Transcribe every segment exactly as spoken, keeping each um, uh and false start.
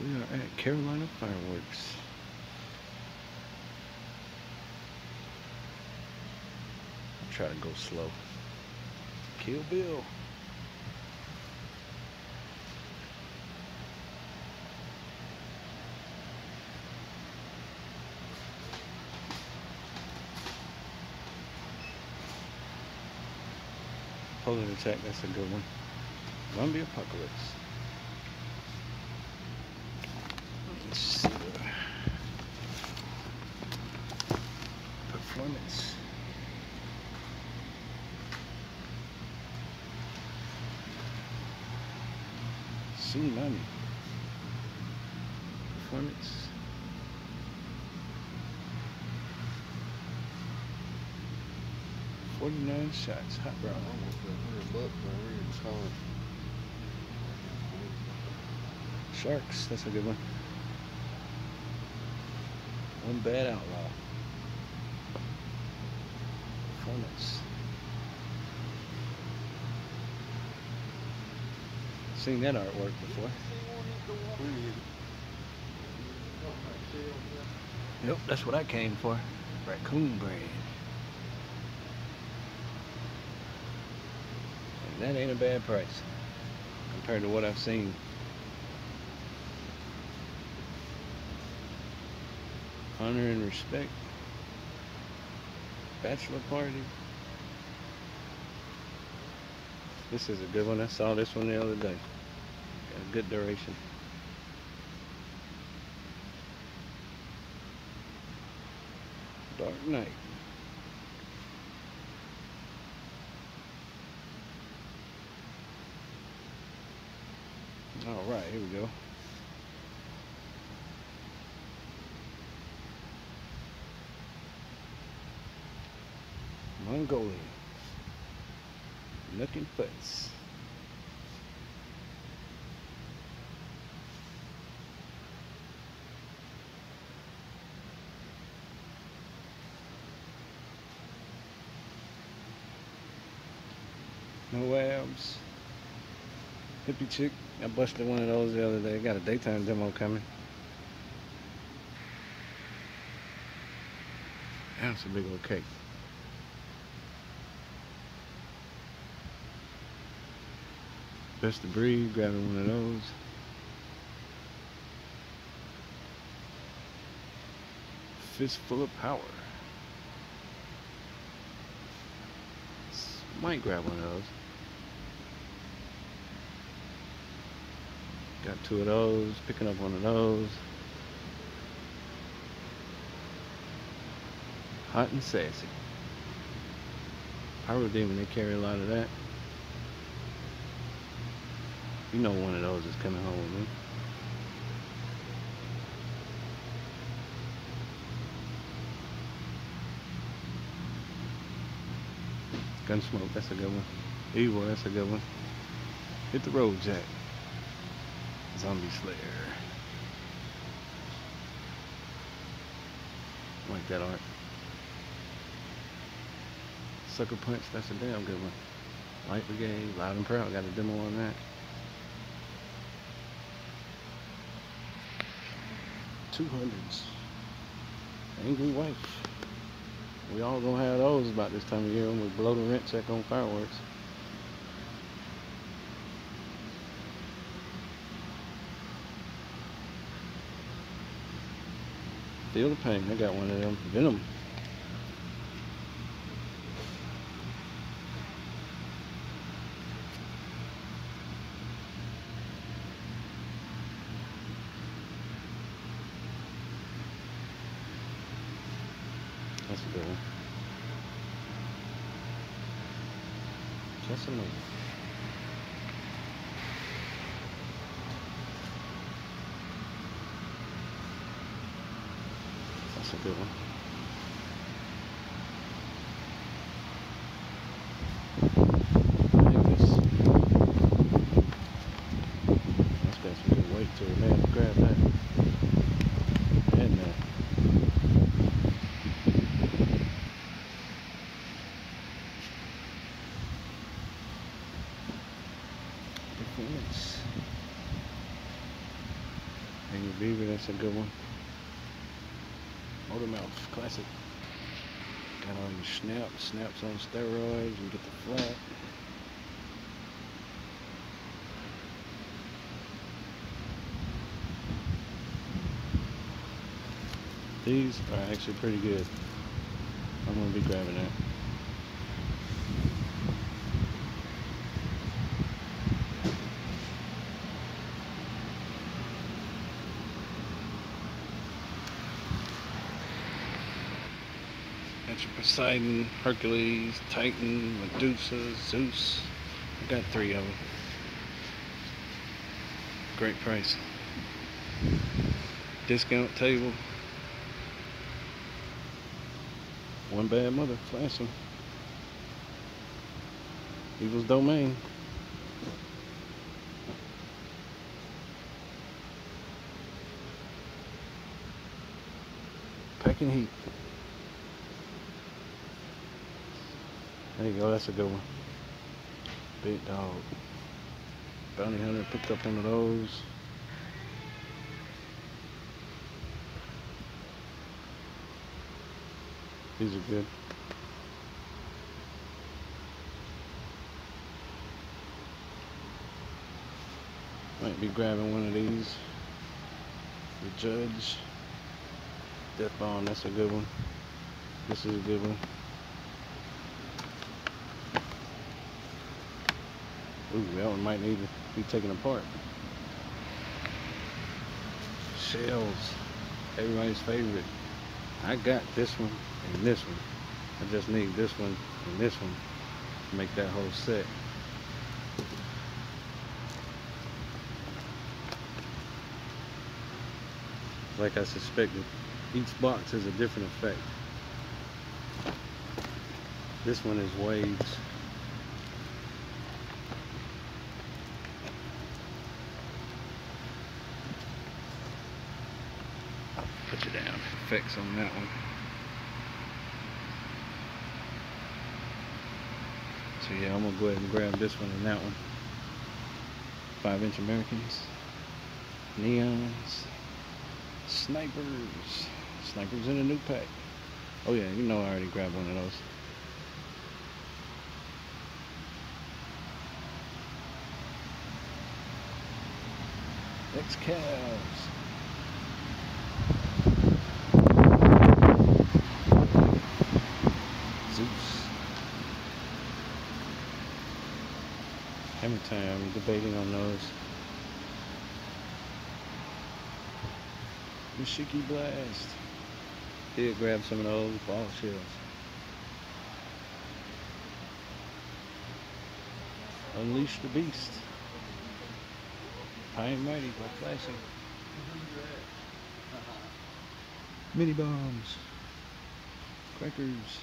We are at Carolina Fireworks. I'll try to go slow. Kill Bill. Polar attack, that's a good one. Zombie apocalypse. Let's see. Performance. Tsunami. Performance. forty-nine shots, hot rod. Almost a hundred bucks for a real solid. Sharks, that's a good one. One bad outlaw. Performance. Seen that artwork before. Yep, that's what I came for. Raccoon Brand. That ain't a bad price compared to what I've seen. Honor and respect. Bachelor party. This is a good one. I saw this one the other day. Got a good duration. Dark Knight. Alright, here we go. Mongolian. Looking Foots. No abs. Hippie chick. I busted one of those the other day. Got a daytime demo coming. That's a big old cake. Best of breed, grabbing one of those. Fistful of power. Might grab one of those. Got two of those, picking up one of those. Hot and sassy. Pyro Demon, they carry a lot of that. You know one of those is coming home with me. Gunsmoke, that's a good one. Evil, that's a good one. Hit the road, Jack. Zombie Slayer. I like that art. Sucker Punch, that's a damn good one. Light Brigade, Loud and Proud, got a demo on that. two hundreds. Angry Wife. We all gonna have those about this time of year when we blow the rent check on fireworks. Feel the pain. I got one of them. Venom. That's a good one. Just a minute. That's a good one. Anyways, that's got some good weight to it, man. Grab that. And that. Performance. Hanging Beaver, that's a good one. Motormouth, classic. Got on your snap, snaps on steroids, and get the flat. These are actually pretty good. I'm gonna be grabbing that. That's your Poseidon, Hercules, Titan, Medusa, Zeus. I got three of them. Great price. Discount table. One Bad Mother, classic. Evil's Domain. Packing Heat. There you go, that's a good one. Big Dog. Bounty Hunter, picked up one of those. These are good. Might be grabbing one of these. The Judge. Death Bomb, that's a good one. This is a good one. Ooh, that one might need to be taken apart. Shells. Everybody's favorite. I got this one and this one. I just need this one and this one to make that whole set. Like I suspected, each box has a different effect. This one is waves. Put you down. Effects on that one. So yeah, I'm gonna go ahead and grab this one and that one. Five Inch Americans, Neons, Snipers. Snipers in a new pack. Oh yeah, you know I already grabbed one of those. X-Calves. Every time I'm debating on those. Mishiki Blast. Did grab some of those ball shells. Unleash the Beast. High and Mighty by Classic. Mini Bombs. Crackers.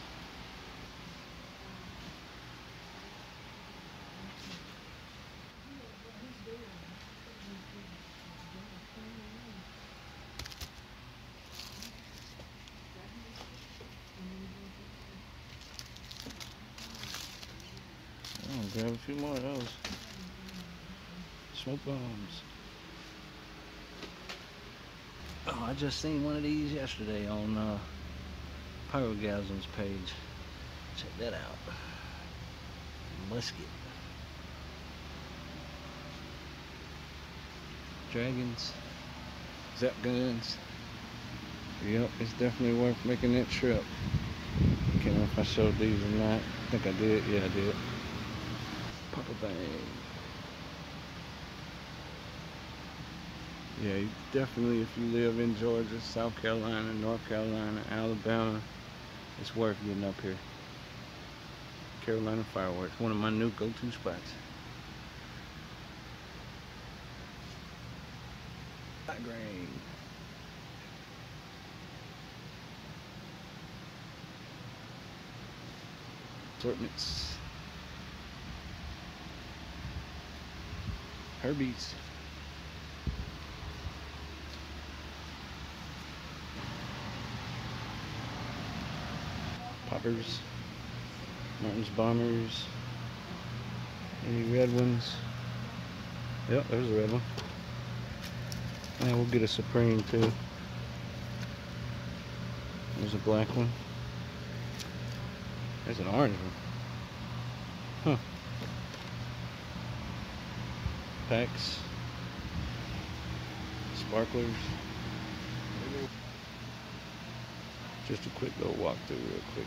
Grab a few more of those. Smoke bombs. Oh, I just seen one of these yesterday on uh, Pyrogasm's page. Check that out. Musket. Dragons. Zap guns. Yep, it's definitely worth making that trip. I can't remember if I showed these or not. I think I did. Yeah, I did. Papa Bang. Yeah, you definitely, if you live in Georgia, South Carolina, North Carolina, Alabama, it's worth getting up here. Carolina Fireworks, one of my new go-to spots. High Grain. Assortments. Herbies. Poppers. Martin's Bombers. Any red ones? Yep, there's a red one. And we'll get a Supreme too. There's a black one. There's an orange one. Huh. Packs. Sparklers. Just a quick little walk through real quick.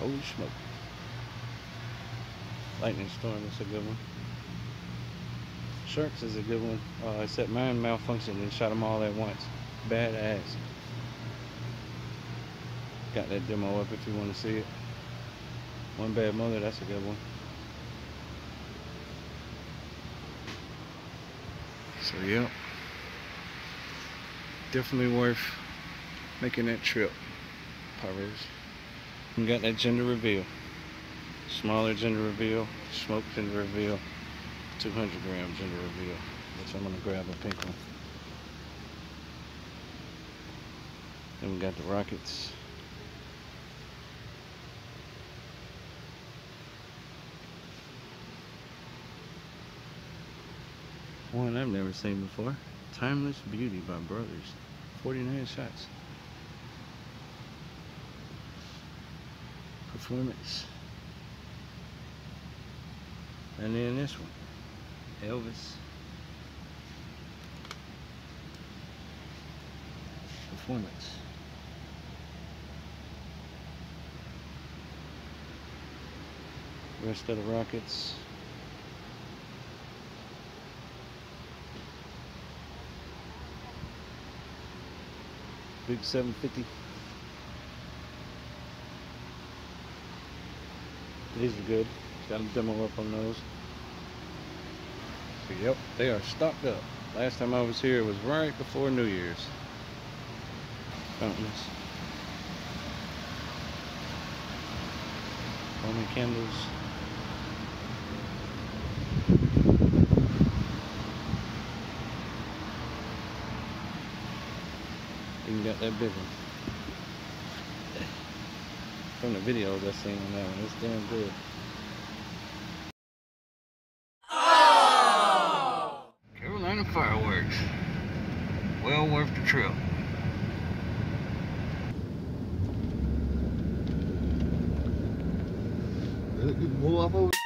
Holy smoke. Lightning Storm is a good one. Sharks is a good one. Uh, except mine malfunctioned and shot them all at once. Badass. Got that demo up if you want to see it. One Bad Mother, that's a good one. So yeah, definitely worth making that trip, Pyros. We got that gender reveal, smaller gender reveal, smoke gender reveal, two hundred gram gender reveal, which I'm gonna grab a pink one. Then we got the rockets. One I've never seen before. Timeless Beauty by Brothers. forty-nine shots. Performance. And then this one. Elvis. Performance. Rest of the rockets. Big seven fifty. These are good. Got a demo up on those. So, yep, they are stocked up. Last time I was here was right before New Year's. Fountains. Roman candles. That big one. From the videos I've seen on that one, it's damn good. Oh! Carolina Fireworks. Well worth the trip. Look at the